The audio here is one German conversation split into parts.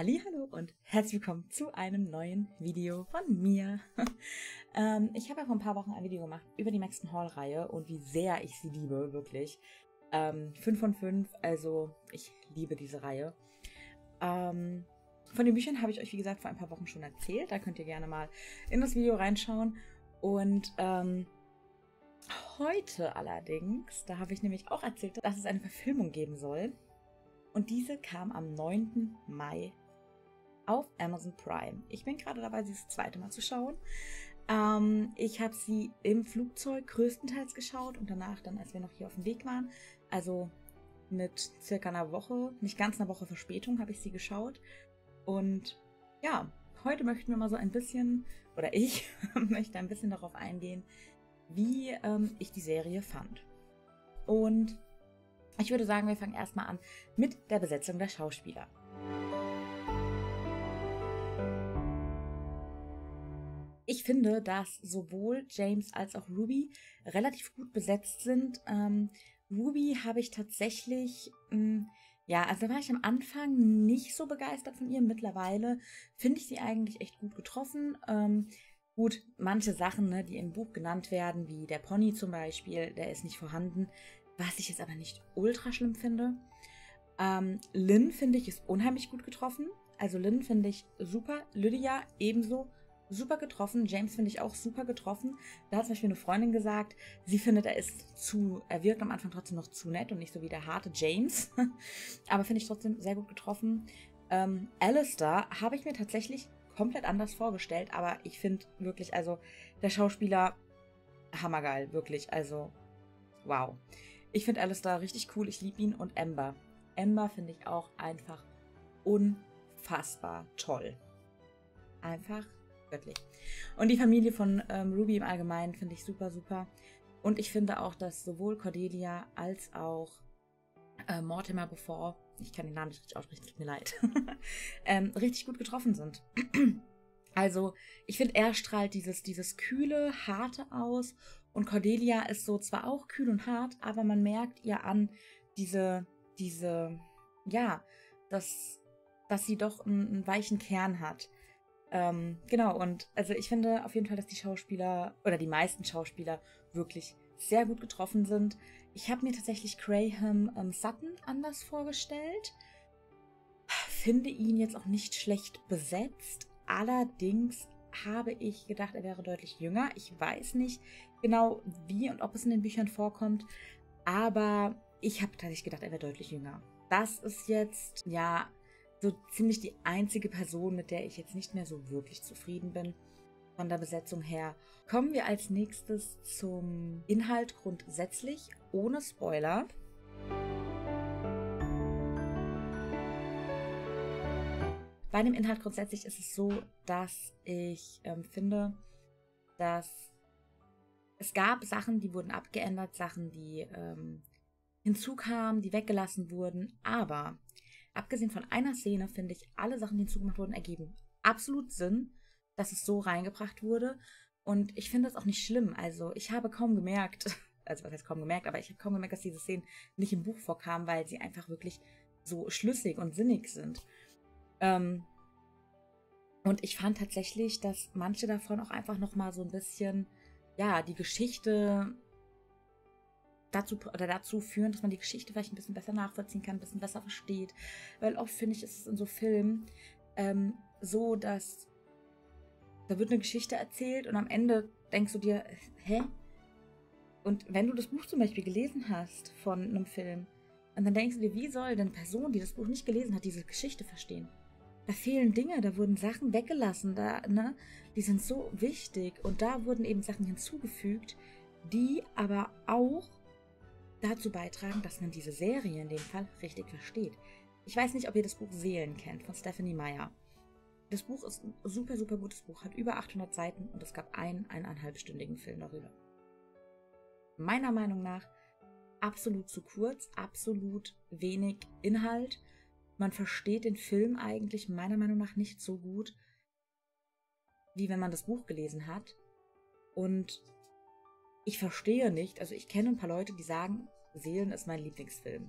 Hallihallo und herzlich willkommen zu einem neuen Video von mir. Ich habe ja vor ein paar Wochen ein Video gemacht über die Maxton Hall Reihe und wie sehr ich sie liebe, wirklich. 5 von 5, also ich liebe diese Reihe. Von den Büchern habe ich euch, wie gesagt, vor ein paar Wochen schon erzählt. Da könnt ihr gerne mal in das Video reinschauen. Und heute allerdings, da habe ich nämlich auch erzählt, dass es eine Verfilmung geben soll. Und diese kam am 9. Mai auf Amazon Prime. Ich bin gerade dabei, sie das zweite Mal zu schauen. Ich habe sie im Flugzeug größtenteils geschaut und danach dann, als wir noch hier auf dem Weg waren, also mit circa einer Woche, nicht ganz einer Woche Verspätung, habe ich sie geschaut. Und ja, heute möchten wir mal so ein bisschen, oder ich möchte ein bisschen darauf eingehen, wie ich die Serie fand. Und ich würde sagen, wir fangen erstmal an mit der Besetzung der Schauspieler. Ich finde, dass sowohl James als auch Ruby relativ gut besetzt sind. Ruby habe ich tatsächlich, ja, also da war ich am Anfang nicht so begeistert von ihr. Mittlerweile finde ich sie eigentlich echt gut getroffen. Gut, manche Sachen, ne, die im Buch genannt werden, wie der Pony zum Beispiel, der ist nicht vorhanden. Was ich jetzt aber nicht ultra schlimm finde. Lynn, finde ich, ist unheimlich gut getroffen. Also Lynn finde ich super. Lydia ebenso super getroffen. James finde ich auch super getroffen. Da hat zum Beispiel eine Freundin gesagt, sie findet, er wirkt am Anfang trotzdem noch zu nett und nicht so wie der harte James. Aber finde ich trotzdem sehr gut getroffen. Alistair habe ich mir tatsächlich komplett anders vorgestellt. Aber ich finde wirklich, also der Schauspieler, hammergeil, wirklich. Also, wow. Ich finde Alistair richtig cool, ich liebe ihn. Und Amber. Amber finde ich auch einfach unfassbar toll. Einfach göttlich. Und die Familie von Ruby im Allgemeinen finde ich super, super. Und ich finde auch, dass sowohl Cordelia als auch Mortimer Beaufort, ich kann den Namen nicht richtig aussprechen, tut mir leid, richtig gut getroffen sind. Also ich finde, er strahlt dieses kühle, harte aus. Und Cordelia ist so zwar auch kühl und hart, aber man merkt ihr an, ja, dass sie doch einen weichen Kern hat. Genau, und also ich finde auf jeden Fall, dass die Schauspieler, oder die meisten Schauspieler, wirklich sehr gut getroffen sind. Ich habe mir tatsächlich Graham Sutton anders vorgestellt. Finde ihn jetzt auch nicht schlecht besetzt, allerdings habe ich gedacht, er wäre deutlich jünger. Ich weiß nicht genau, wie und ob es in den Büchern vorkommt, aber ich habe tatsächlich gedacht, er wäre deutlich jünger. Das ist jetzt, ja, so ziemlich die einzige Person, mit der ich jetzt nicht mehr so wirklich zufrieden bin von der Besetzung her. Kommen wir als nächstes zum Inhalt grundsätzlich, ohne Spoiler. Bei dem Inhalt grundsätzlich ist es so, dass ich finde, dass es gab Sachen, die wurden abgeändert, Sachen, die hinzukamen, die weggelassen wurden. Aber abgesehen von einer Szene, finde ich, alle Sachen, die hinzugemacht wurden, ergeben absolut Sinn, dass es so reingebracht wurde. Und ich finde das auch nicht schlimm. Also ich habe kaum gemerkt, also was heißt kaum gemerkt, aber ich habe kaum gemerkt, dass diese Szenen nicht im Buch vorkamen, weil sie einfach wirklich so schlüssig und sinnig sind. Und ich fand tatsächlich, dass manche davon auch einfach nochmal so ein bisschen, ja, die Geschichte dazu führen, dass man die Geschichte vielleicht ein bisschen besser nachvollziehen kann, ein bisschen besser versteht. Weil oft, finde ich, ist es in so Filmen so, dass da wird eine Geschichte erzählt und am Ende denkst du dir, hä? Und wenn du das Buch zum Beispiel gelesen hast von einem Film, und dann denkst du dir, wie soll denn eine Person, die das Buch nicht gelesen hat, diese Geschichte verstehen? Da fehlen Dinge, da wurden Sachen weggelassen, da, ne? Die sind so wichtig. Und da wurden eben Sachen hinzugefügt, die aber auch dazu beitragen, dass man diese Serie in dem Fall richtig versteht. Ich weiß nicht, ob ihr das Buch Seelen kennt, von Stephanie Meyer. Das Buch ist ein super, super gutes Buch, hat über 800 Seiten und es gab einen 1,5-stündigen Film darüber. Meiner Meinung nach absolut zu kurz, absolut wenig Inhalt. Man versteht den Film eigentlich meiner Meinung nach nicht so gut, wie wenn man das Buch gelesen hat. Und ich verstehe nicht, also ich kenne ein paar Leute, die sagen, Seelen ist mein Lieblingsfilm.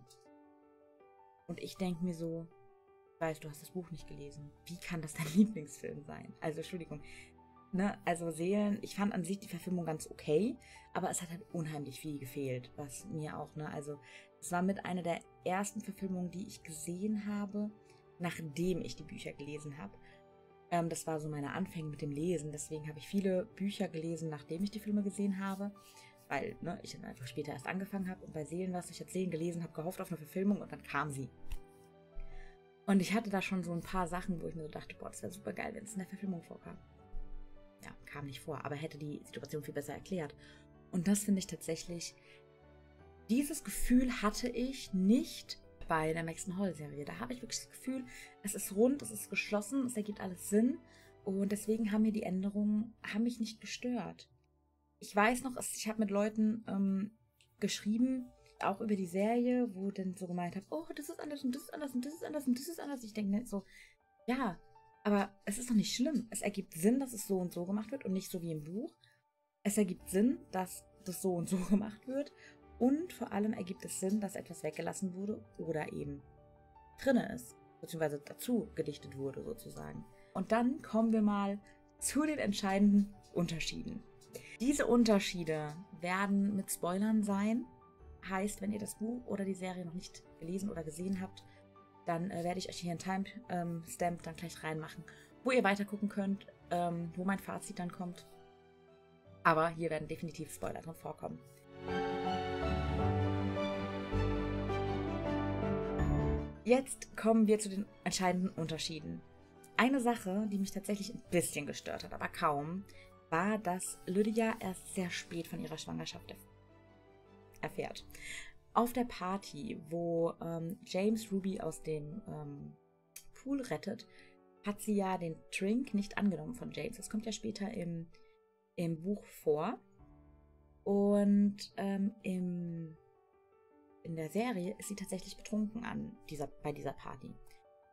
Und ich denke mir so, weiß, du hast das Buch nicht gelesen. Wie kann das dein Lieblingsfilm sein? Also, Entschuldigung. Ne? Also Seelen, ich fand an sich die Verfilmung ganz okay, aber es hat halt unheimlich viel gefehlt, was mir auch, ne, also es war mit einer der ersten Verfilmungen, die ich gesehen habe, nachdem ich die Bücher gelesen habe. Das war so meine Anfänge mit dem Lesen, deswegen habe ich viele Bücher gelesen, nachdem ich die Filme gesehen habe, weil, ne, ich dann einfach später erst angefangen habe und bei Seelen was, ich habe Seelen gelesen, habe gehofft auf eine Verfilmung und dann kam sie. Und ich hatte da schon so ein paar Sachen, wo ich mir so dachte, boah, das wäre super geil, wenn es in der Verfilmung vorkam. Ja, kam nicht vor, aber hätte die Situation viel besser erklärt. Und das finde ich tatsächlich, dieses Gefühl hatte ich nicht bei der Maxton Hall-Serie. Da habe ich wirklich das Gefühl, es ist rund, es ist geschlossen, es ergibt alles Sinn. Und deswegen haben mir die Änderungen, haben mich nicht gestört. Ich weiß noch, ich habe mit Leuten geschrieben, auch über die Serie, wo dann so gemeint habe, oh, das ist anders und das ist anders und das ist anders und das ist anders. Ich denke so, ja, aber es ist doch nicht schlimm. Es ergibt Sinn, dass es so und so gemacht wird und nicht so wie im Buch. Es ergibt Sinn, dass das so und so gemacht wird. Und vor allem ergibt es Sinn, dass etwas weggelassen wurde oder eben drinne ist. Beziehungsweise dazu gedichtet wurde sozusagen. Und dann kommen wir mal zu den entscheidenden Unterschieden. Diese Unterschiede werden mit Spoilern sein. Heißt, wenn ihr das Buch oder die Serie noch nicht gelesen oder gesehen habt, dann werde ich euch hier einen Timestamp dann gleich reinmachen, wo ihr weiter gucken könnt, wo mein Fazit dann kommt. Aber hier werden definitiv Spoiler drin vorkommen. Jetzt kommen wir zu den entscheidenden Unterschieden. Eine Sache, die mich tatsächlich ein bisschen gestört hat, aber kaum, war, dass Lydia erst sehr spät von ihrer Schwangerschaft erfährt. Auf der Party, wo James Ruby aus dem Pool rettet, hat sie ja den Drink nicht angenommen von James. Das kommt ja später im Buch vor. Und in der Serie ist sie tatsächlich betrunken bei dieser Party.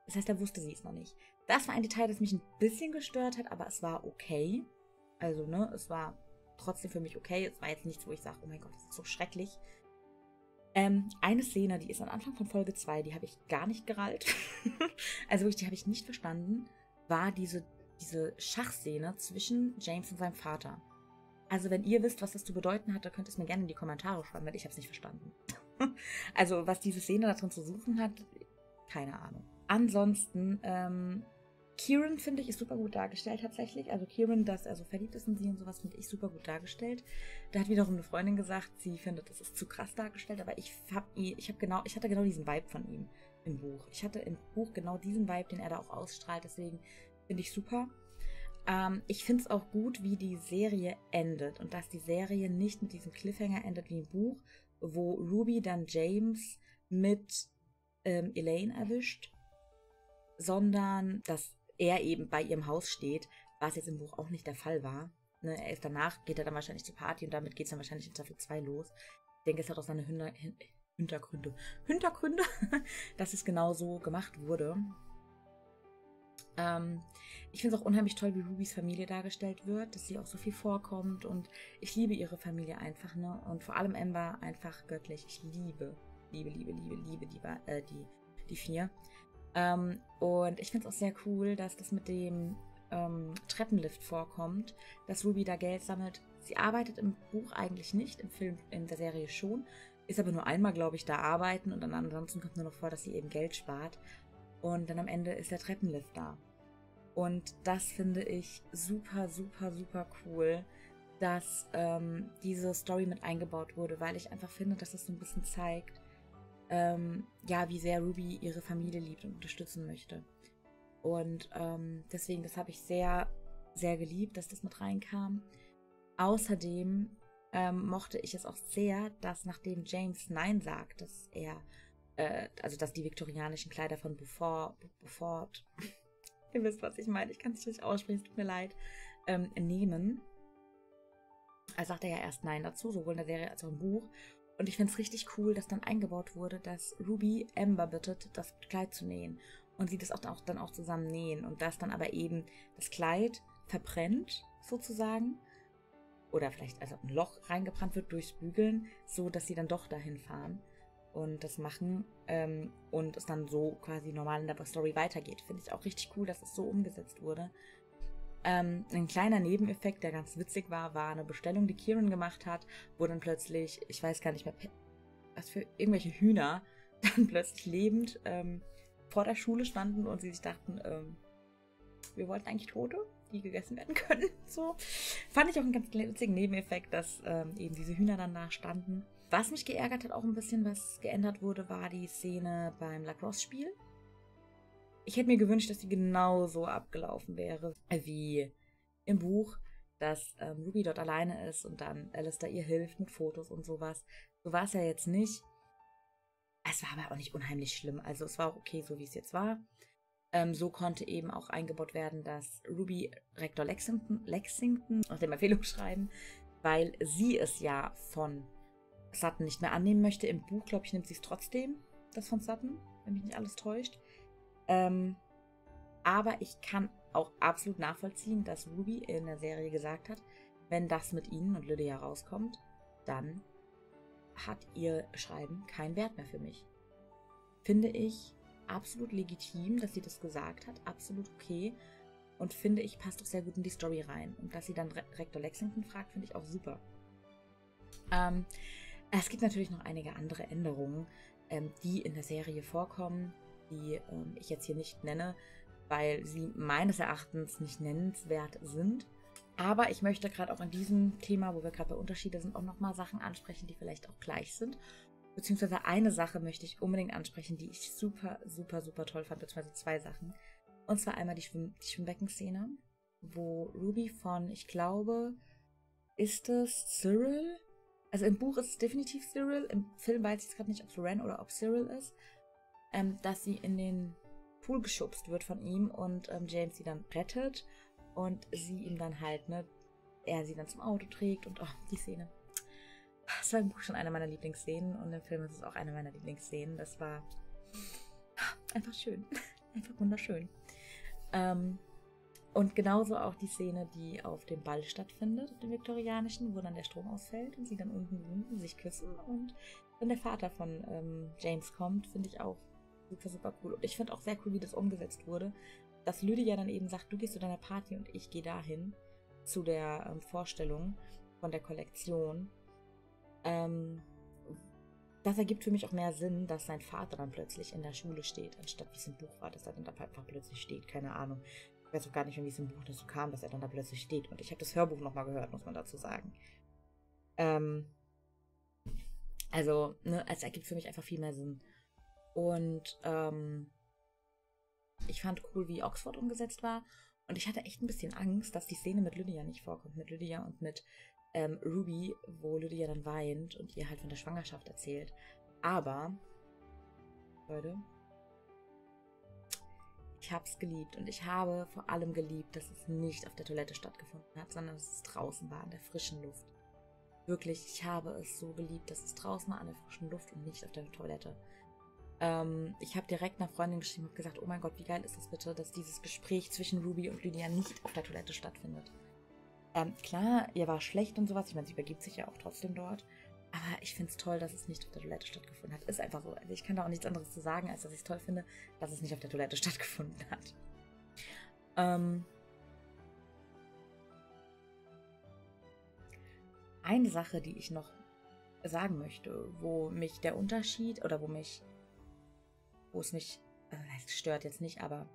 Das heißt, da wusste sie es noch nicht. Das war ein Detail, das mich ein bisschen gestört hat, aber es war okay. Also, ne, es war trotzdem für mich okay. Es war jetzt nichts, wo ich sage, oh mein Gott, das ist so schrecklich. Eine Szene, die ist am Anfang von Folge 2, die habe ich gar nicht gerallt, also wirklich, die habe ich nicht verstanden, war diese Schachszene zwischen James und seinem Vater. Also wenn ihr wisst, was das zu bedeuten hat, dann könnt ihr es mir gerne in die Kommentare schreiben, weil ich habe es nicht verstanden. Also was diese Szene da drin zu suchen hat, keine Ahnung. Ansonsten, Kieran, finde ich, ist super gut dargestellt tatsächlich. Also Kieran, dass er so verliebt ist in sie und sowas, finde ich super gut dargestellt. Da hat wiederum eine Freundin gesagt, sie findet, das ist zu krass dargestellt, aber ich hatte genau diesen Vibe von ihm im Buch. Ich hatte im Buch genau diesen Vibe, den er da auch ausstrahlt, deswegen finde ich super. Ich finde es auch gut, wie die Serie endet und dass die Serie nicht mit diesem Cliffhanger endet wie im Buch, wo Ruby dann James mit Elaine erwischt, sondern dass er eben bei ihrem Haus steht, was jetzt im Buch auch nicht der Fall war. Ne, er ist danach, geht er dann wahrscheinlich zur Party und damit geht es dann wahrscheinlich in Staffel 2 los. Ich denke, es hat auch seine Hintergründe, dass es genau so gemacht wurde. Ich finde es auch unheimlich toll, wie Rubys Familie dargestellt wird, dass sie auch so viel vorkommt und ich liebe ihre Familie einfach, ne? Und vor allem Amber einfach göttlich. Ich liebe die vier. Und ich finde es auch sehr cool, dass das mit dem Treppenlift vorkommt, dass Ruby da Geld sammelt. Sie arbeitet im Buch eigentlich nicht, im Film, in der Serie schon, ist aber nur einmal, glaube ich, da arbeiten und dann ansonsten kommt nur noch vor, dass sie eben Geld spart. Und dann am Ende ist der Treppenlift da. Und das finde ich super, super, super cool, dass diese Story mit eingebaut wurde, weil ich einfach finde, dass das so ein bisschen zeigt, ja, wie sehr Ruby ihre Familie liebt und unterstützen möchte. Und deswegen, das habe ich sehr, sehr geliebt, dass das mit reinkam. Außerdem mochte ich es auch sehr, dass nachdem James Nein sagt, dass er, dass die viktorianischen Kleider von Beaufort, ihr wisst, was ich meine, ich kann es nicht aussprechen, es tut mir leid, nehmen. Also sagt er ja erst Nein dazu, sowohl in der Serie als auch im Buch. Und ich finde es richtig cool, dass dann eingebaut wurde, dass Ruby Amber bittet, das Kleid zu nähen. Und sie das auch dann auch zusammen nähen. Und dass dann aber eben das Kleid verbrennt, sozusagen. Oder vielleicht also ein Loch reingebrannt wird durchs Bügeln, so dass sie dann doch dahin fahren. und das machen und es dann so quasi normal in der Story weitergeht. Finde ich auch richtig cool, dass es so umgesetzt wurde. Ein kleiner Nebeneffekt, der ganz witzig war, war eine Bestellung, die Kieran gemacht hat, wo dann plötzlich, ich weiß gar nicht mehr, was für irgendwelche Hühner dann plötzlich lebend vor der Schule standen und sie sich dachten, wir wollten eigentlich Tote, die gegessen werden können. So fand ich auch einen ganz witzigen Nebeneffekt, dass eben diese Hühner dann da standen. Was mich geärgert hat, auch ein bisschen was geändert wurde, war die Szene beim Lacrosse-Spiel. Ich hätte mir gewünscht, dass die genauso abgelaufen wäre wie im Buch, dass Ruby dort alleine ist und dann Alistair ihr hilft mit Fotos und sowas. So war es ja jetzt nicht. Es war aber auch nicht unheimlich schlimm. Also es war auch okay, so wie es jetzt war. So konnte eben auch eingebaut werden, dass Ruby Rektor Lexington aus dem Empfehlungsschreiben, weil sie es ja von Sutton nicht mehr annehmen möchte. Im Buch, glaube ich, nimmt sie es trotzdem, das von Sutton, wenn mich nicht alles täuscht. Aber ich kann auch absolut nachvollziehen, dass Ruby in der Serie gesagt hat, wenn das mit ihnen und Lydia rauskommt, dann hat ihr Schreiben keinen Wert mehr für mich. Finde ich absolut legitim, dass sie das gesagt hat, absolut okay, und finde ich, passt auch sehr gut in die Story rein. Und dass sie dann Rektor Lexington fragt, finde ich auch super. Es gibt natürlich noch einige andere Änderungen, die in der Serie vorkommen, die ich jetzt hier nicht nenne, weil sie meines Erachtens nicht nennenswert sind. Aber ich möchte gerade auch in diesem Thema, wo wir gerade bei Unterschieden sind, auch nochmal Sachen ansprechen, die vielleicht auch gleich sind. Beziehungsweise eine Sache möchte ich unbedingt ansprechen, die ich super, super, super toll fand, beziehungsweise zwei Sachen. Und zwar einmal die Schwimmbecken-Szene, wo Ruby von, ich glaube, ist es Cyril? Also im Buch ist es definitiv Cyril, im Film weiß ich es gerade nicht, ob es Ren oder ob Cyril ist, dass sie in den Pool geschubst wird von ihm und James sie dann rettet und sie ihm dann halt, ne, er sie dann zum Auto trägt und oh, die Szene. Das war im Buch schon eine meiner Lieblingsszenen und im Film ist es auch eine meiner Lieblingsszenen. Das war einfach schön, einfach wunderschön. Und genauso auch die Szene, die auf dem Ball stattfindet, dem viktorianischen, wo dann der Strom ausfällt und sie dann unten sich küssen und wenn der Vater von James kommt, finde ich auch super, super cool. Und ich finde auch sehr cool, wie das umgesetzt wurde, dass Lydia dann eben sagt, du gehst zu deiner Party und ich gehe dahin zu der Vorstellung von der Kollektion. Das ergibt für mich auch mehr Sinn, dass sein Vater dann plötzlich in der Schule steht, anstatt wie es im Buch war, dass er dann da einfach plötzlich steht, keine Ahnung. Ich weiß auch gar nicht, wie es im Buch dazu kam, dass er dann da plötzlich steht. Und ich habe das Hörbuch nochmal gehört, muss man dazu sagen. Also, ne, es ergibt für mich einfach viel mehr Sinn. Und ich fand cool, wie Oxford umgesetzt war. Und ich hatte echt ein bisschen Angst, dass die Szene mit Lydia nicht vorkommt. Mit Lydia und mit Ruby, wo Lydia dann weint und ihr halt von der Schwangerschaft erzählt. Aber, Leute, ich habe es geliebt und ich habe vor allem geliebt, dass es nicht auf der Toilette stattgefunden hat, sondern dass es draußen war, in der frischen Luft. Wirklich, ich habe es so geliebt, dass es draußen war, an der frischen Luft und nicht auf der Toilette. Ich habe direkt einer Freundin geschrieben und gesagt, oh mein Gott, wie geil ist das bitte, dass dieses Gespräch zwischen Ruby und Lydia nicht auf der Toilette stattfindet. Klar, ihr war schlecht und sowas, ich meine, sie übergibt sich ja auch trotzdem dort, aber ich finde es toll, dass es nicht auf der Toilette stattgefunden hat. Ist einfach so, also ich kann da auch nichts anderes zu sagen, als dass ich es toll finde, dass es nicht auf der Toilette stattgefunden hat. Eine Sache, die ich noch sagen möchte, wo mich der Unterschied, oder wo es mich, also das stört jetzt nicht, aber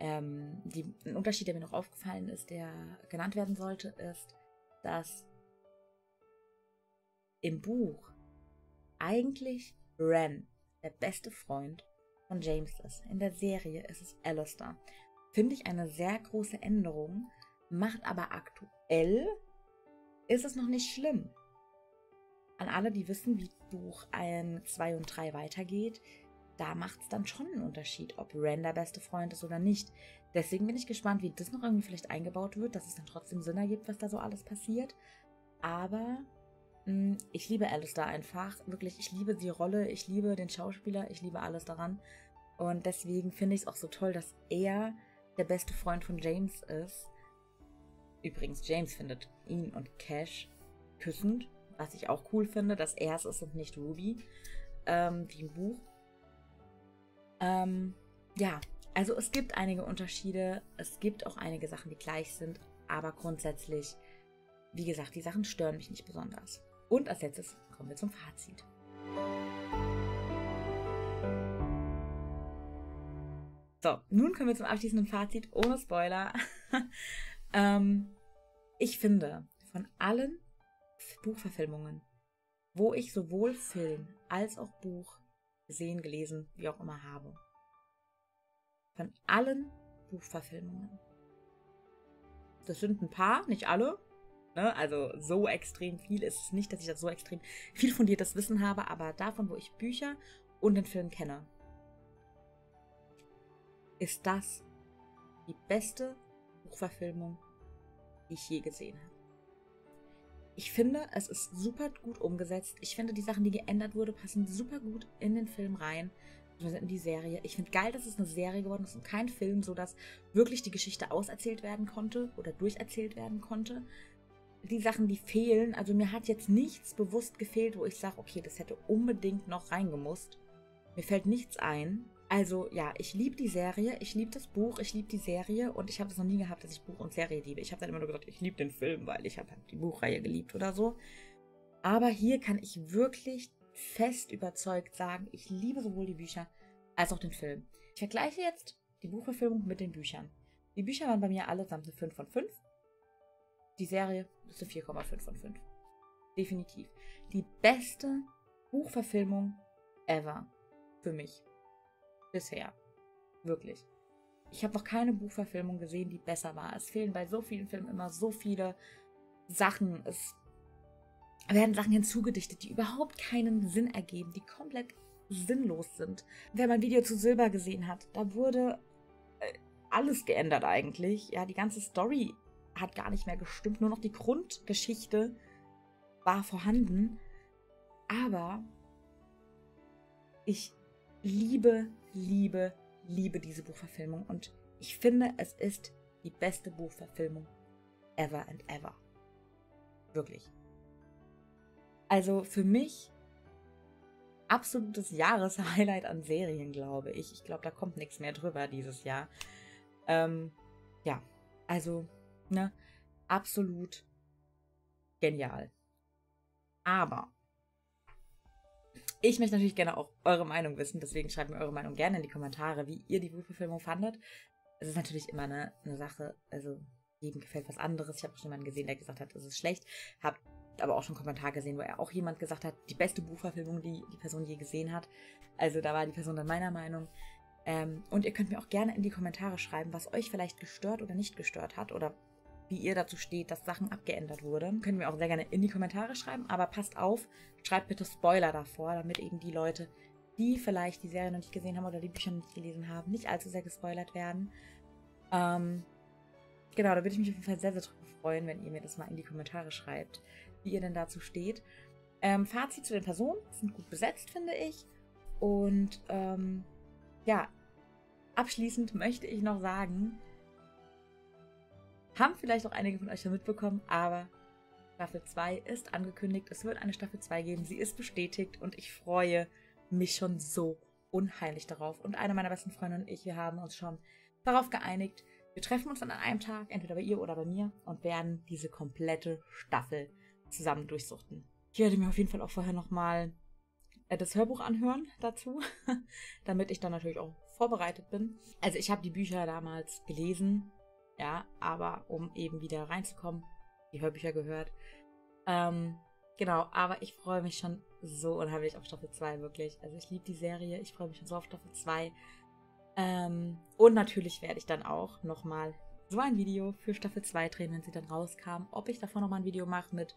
ein Unterschied, der mir noch aufgefallen ist, der genannt werden sollte, ist, dass im Buch eigentlich Ren der beste Freund von James ist. In der Serie ist es Alistair. Finde ich eine sehr große Änderung, macht aber aktuell ist es noch nicht schlimm. An alle, die wissen, wie Buch 1, 2 und 3 weitergeht, da macht es dann schon einen Unterschied, ob Ren der beste Freund ist oder nicht. Deswegen bin ich gespannt, wie das noch irgendwie vielleicht eingebaut wird, dass es dann trotzdem Sinn ergibt, was da so alles passiert. Aber ich liebe Alistair einfach. Wirklich, ich liebe die Rolle, ich liebe den Schauspieler, ich liebe alles daran. Und deswegen finde ich es auch so toll, dass er der beste Freund von James ist. Übrigens, James findet ihn und Cash küssend, was ich auch cool finde, dass er es ist und nicht Ruby. wie im Buch. Ja, also es gibt einige Unterschiede. Es gibt auch einige Sachen, die gleich sind. Aber grundsätzlich, wie gesagt, die Sachen stören mich nicht besonders. Und als letztes kommen wir zum Fazit. So, nun kommen wir zum abschließenden Fazit ohne Spoiler. Ich finde, von allen Buchverfilmungen, wo ich sowohl Film als auch Buch gesehen, gelesen, wie auch immer habe, von allen Buchverfilmungen, das sind ein paar, nicht alle, ne? Also so extrem viel ist es nicht, dass ich das so extrem viel fundiertes Wissen habe, aber davon, wo ich Bücher und den Film kenne, ist das die beste Buchverfilmung, die ich je gesehen habe. Ich finde, es ist super gut umgesetzt. Ich finde, die Sachen, die geändert wurden, passen super gut in den Film rein, in die Serie. Ich finde geil, dass es eine Serie geworden ist und kein Film, sodass wirklich die Geschichte auserzählt werden konnte oder durcherzählt werden konnte. Die Sachen, die fehlen, also mir hat jetzt nichts bewusst gefehlt, wo ich sage, okay, das hätte unbedingt noch reingemusst. Mir fällt nichts ein. Also ja, ich liebe die Serie, ich liebe das Buch, ich liebe die Serie und ich habe es noch nie gehabt, dass ich Buch und Serie liebe. Ich habe dann immer nur gesagt, ich liebe den Film, weil ich habe halt die Buchreihe geliebt oder so. Aber hier kann ich wirklich fest überzeugt sagen, ich liebe sowohl die Bücher als auch den Film. Ich vergleiche jetzt die Buchverfilmung mit den Büchern. Die Bücher waren bei mir allesamt eine 5 von 5. Die Serie ist eine 4,5 von 5. Definitiv. Die beste Buchverfilmung ever für mich. Bisher. Wirklich. Ich habe noch keine Buchverfilmung gesehen, die besser war. Es fehlen bei so vielen Filmen immer so viele Sachen. Es werden Sachen hinzugedichtet, die überhaupt keinen Sinn ergeben, die komplett sinnlos sind. Wer mein Video zu Silber gesehen hat, da wurde alles geändert eigentlich. Ja, die ganze Story hat gar nicht mehr gestimmt. Nur noch die Grundgeschichte war vorhanden. Aber ich liebe diese Buchverfilmung und ich finde, es ist die beste Buchverfilmung ever and ever. Wirklich. Also für mich absolutes Jahreshighlight an Serien, glaube ich. Ich glaube, da kommt nichts mehr drüber dieses Jahr. Ja, also ne, absolut genial. Aber ich möchte natürlich gerne auch eure Meinung wissen, deswegen schreibt mir eure Meinung gerne in die Kommentare, wie ihr die Buchverfilmung fandet. Es ist natürlich immer eine Sache, also jedem gefällt was anderes. Ich habe auch schon jemanden gesehen, der gesagt hat, es ist schlecht. Habe aber auch schon einen Kommentar gesehen, wo auch jemand gesagt hat, die beste Buchverfilmung, die die Person je gesehen hat. Also da war die Person dann meiner Meinung. Und ihr könnt mir auch gerne in die Kommentare schreiben, was euch vielleicht gestört oder nicht gestört hat oder wie ihr dazu steht, dass Sachen abgeändert wurden. Könnt ihr mir auch sehr gerne in die Kommentare schreiben, aber passt auf, schreibt bitte Spoiler davor, damit eben die Leute, die vielleicht die Serie noch nicht gesehen haben oder die Bücher noch nicht gelesen haben, nicht allzu sehr gespoilert werden. Genau, da würde ich mich auf jeden Fall sehr, sehr drüber freuen, wenn ihr mir das mal in die Kommentare schreibt, wie ihr denn dazu steht. Fazit zu den Personen, sind gut besetzt, finde ich. Und ja, abschließend möchte ich noch sagen, haben vielleicht auch einige von euch schon mitbekommen, aber Staffel 2 ist angekündigt. Es wird eine Staffel 2 geben. Sie ist bestätigt und ich freue mich schon so unheimlich darauf. Und eine meiner besten Freunde und ich, wir haben uns schon darauf geeinigt. Wir treffen uns dann an einem Tag, entweder bei ihr oder bei mir, und werden diese komplette Staffel zusammen durchsuchten. Ich werde mir auf jeden Fall auch vorher nochmal das Hörbuch anhören dazu, damit ich dann natürlich auch vorbereitet bin. Also ich habe die Bücher damals gelesen. Ja, aber um eben wieder reinzukommen, die Hörbücher gehört. Genau, aber ich freue mich schon so unheimlich auf Staffel 2, wirklich. Also ich liebe die Serie, ich freue mich schon so auf Staffel 2. Und natürlich werde ich dann auch nochmal so ein Video für Staffel 2 drehen, wenn sie dann rauskam. Ob ich davon nochmal ein Video mache mit,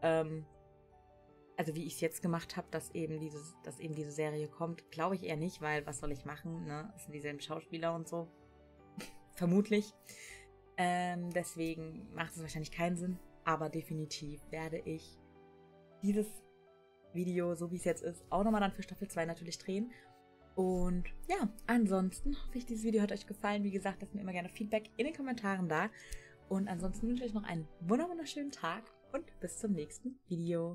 also wie ich es jetzt gemacht habe, dass eben diese Serie kommt, glaube ich eher nicht, weil was soll ich machen, ne? Es sind dieselben Schauspieler und so. Vermutlich. Deswegen macht es wahrscheinlich keinen Sinn. Aber definitiv werde ich dieses Video, so wie es jetzt ist, auch nochmal dann für Staffel 2 natürlich drehen. Und ja, ansonsten hoffe ich, dieses Video hat euch gefallen. Wie gesagt, lasst mir immer gerne Feedback in den Kommentaren da. Und ansonsten wünsche ich euch noch einen wunderschönen Tag und bis zum nächsten Video.